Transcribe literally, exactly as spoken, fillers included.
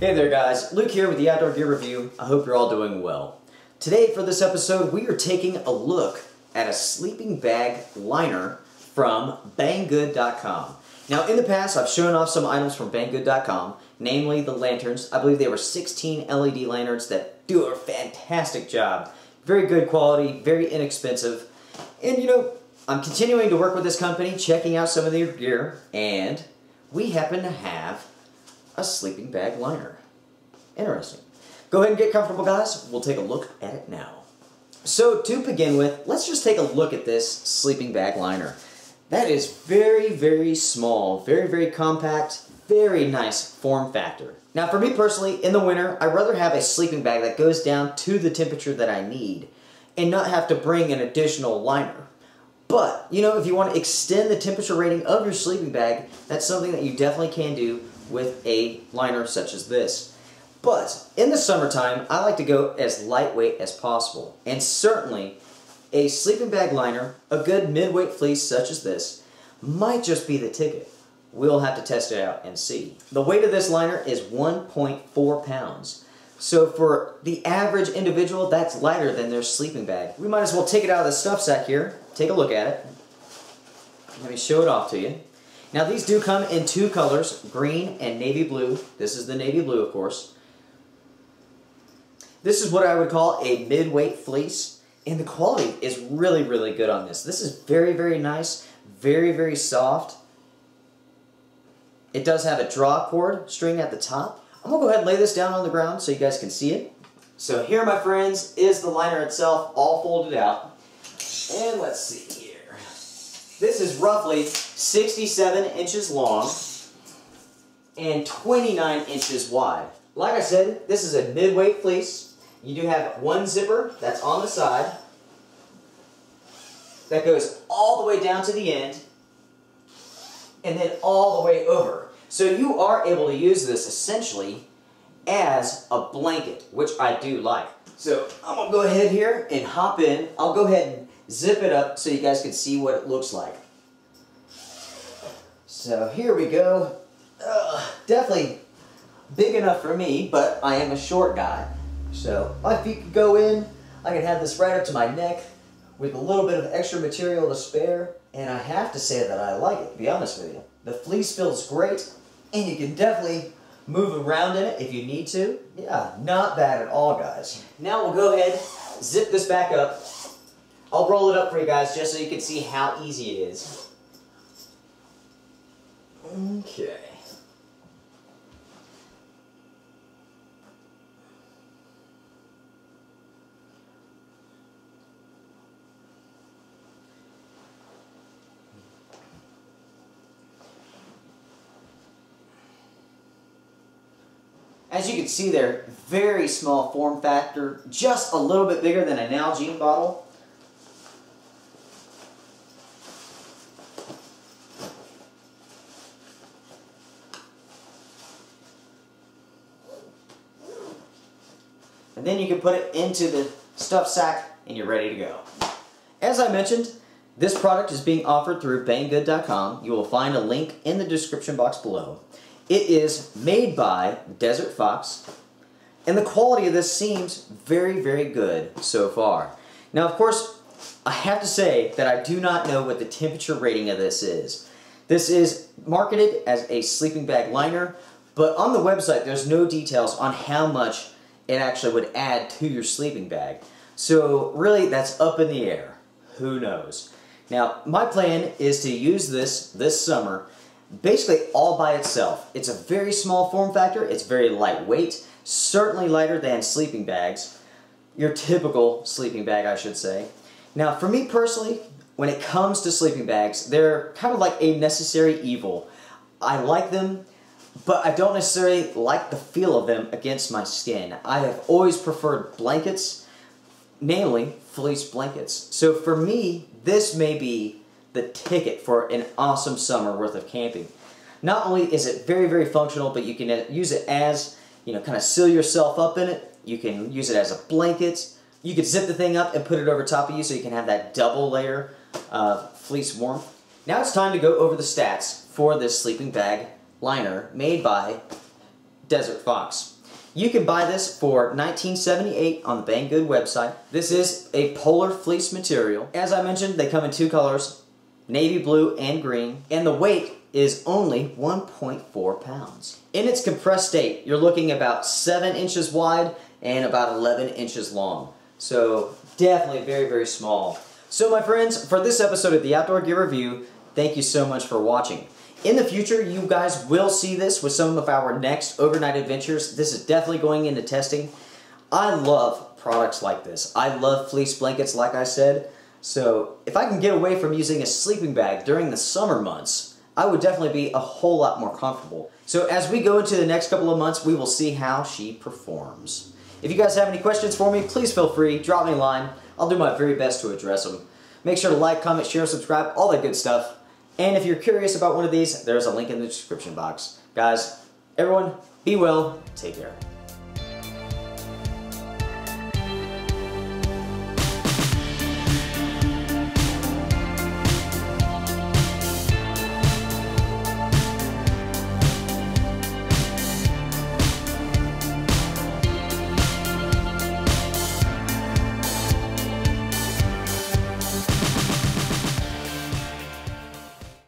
Hey there guys, Luke here with the Outdoor Gear Review. I hope you're all doing well. Today for this episode we are taking a look at a sleeping bag liner from Banggood dot com. Now in the past I've shown off some items from Banggood dot com, namely the lanterns. I believe they were sixteen L E D lanterns that do a fantastic job. Very good quality, very inexpensive, and you know, I'm continuing to work with this company, checking out some of their gear, and we happen to have a sleeping bag liner. Interesting. Go ahead and get comfortable guys, we'll take a look at it now. So to begin with, let's just take a look at this sleeping bag liner. That is very, very small, very, very compact, very nice form factor. Now for me personally, in the winter, I'd rather have a sleeping bag that goes down to the temperature that I need and not have to bring an additional liner. But, you know, if you want to extend the temperature rating of your sleeping bag, that's something that you definitely can do with a liner such as this. But in the summertime, I like to go as lightweight as possible. And certainly, a sleeping bag liner, a good mid-weight fleece such as this, might just be the ticket. We'll have to test it out and see. The weight of this liner is one point four pounds. So for the average individual, that's lighter than their sleeping bag. We might as well take it out of the stuff sack here, take a look at it. Let me show it off to you. Now these do come in two colors, green and navy blue. This is the navy blue, of course. This is what I would call a mid-weight fleece, and the quality is really, really good on this. This is very, very nice, very, very soft. It does have a draw cord string at the top. I'm gonna go ahead and lay this down on the ground so you guys can see it. So here, my friends, is the liner itself, all folded out. And let's see here. This is roughly sixty-seven inches long and twenty-nine inches wide. Like I said, this is a mid-weight fleece. You do have one zipper that's on the side that goes all the way down to the end and then all the way over. So you are able to use this essentially as a blanket, which I do like. So I'm gonna go ahead here and hop in. I'll go ahead and zip it up so you guys can see what it looks like. So here we go. Ugh, definitely big enough for me, but I am a short guy. So my feet can go in. I can have this right up to my neck with a little bit of extra material to spare. And I have to say that I like it, to be honest with you. The fleece feels great. And you can definitely move around in it if you need to. Yeah, not bad at all, guys. Now we'll go ahead, zip this back up. I'll roll it up for you guys just so you can see how easy it is. Okay. As you can see there, very small form factor, just a little bit bigger than a Nalgene bottle. And then you can put it into the stuff sack and you're ready to go. As I mentioned, this product is being offered through Banggood dot com. You will find a link in the description box below. It is made by Desert Fox, and the quality of this seems very, very good so far. Now, of course, I have to say that I do not know what the temperature rating of this is. This is marketed as a sleeping bag liner, but on the website, there's no details on how much it actually would add to your sleeping bag. So really, that's up in the air. Who knows? Now, my plan is to use this this summer basically all by itself. It's a very small form factor, it's very lightweight, certainly lighter than sleeping bags, your typical sleeping bag I should say. Now for me personally, when it comes to sleeping bags, they're kind of like a necessary evil. I like them, but I don't necessarily like the feel of them against my skin. I have always preferred blankets, namely fleece blankets. So for me, this may be the ticket for an awesome summer worth of camping. Not only is it very, very functional, but you can use it as, you know, kind of seal yourself up in it. You can use it as a blanket. You could zip the thing up and put it over top of you so you can have that double layer of fleece warmth. Now it's time to go over the stats for this sleeping bag liner made by Desert Fox. You can buy this for nineteen seventy-eight dollars on the Banggood website. This is a polar fleece material. As I mentioned, they come in two colors, navy blue and green, and the weight is only one point four pounds. In its compressed state, you're looking about seven inches wide and about eleven inches long. So definitely very, very small. So my friends, for this episode of the Outdoor Gear Review, thank you so much for watching. In the future, you guys will see this with some of our next overnight adventures. This is definitely going into testing. I love products like this. I love fleece blankets, like I said. So if I can get away from using a sleeping bag during the summer months, I would definitely be a whole lot more comfortable. So as we go into the next couple of months, we will see how she performs. If you guys have any questions for me, please feel free, drop me a line. I'll do my very best to address them. Make sure to like, comment, share, subscribe, all that good stuff. And if you're curious about one of these, there's a link in the description box. Guys, everyone, be well, take care.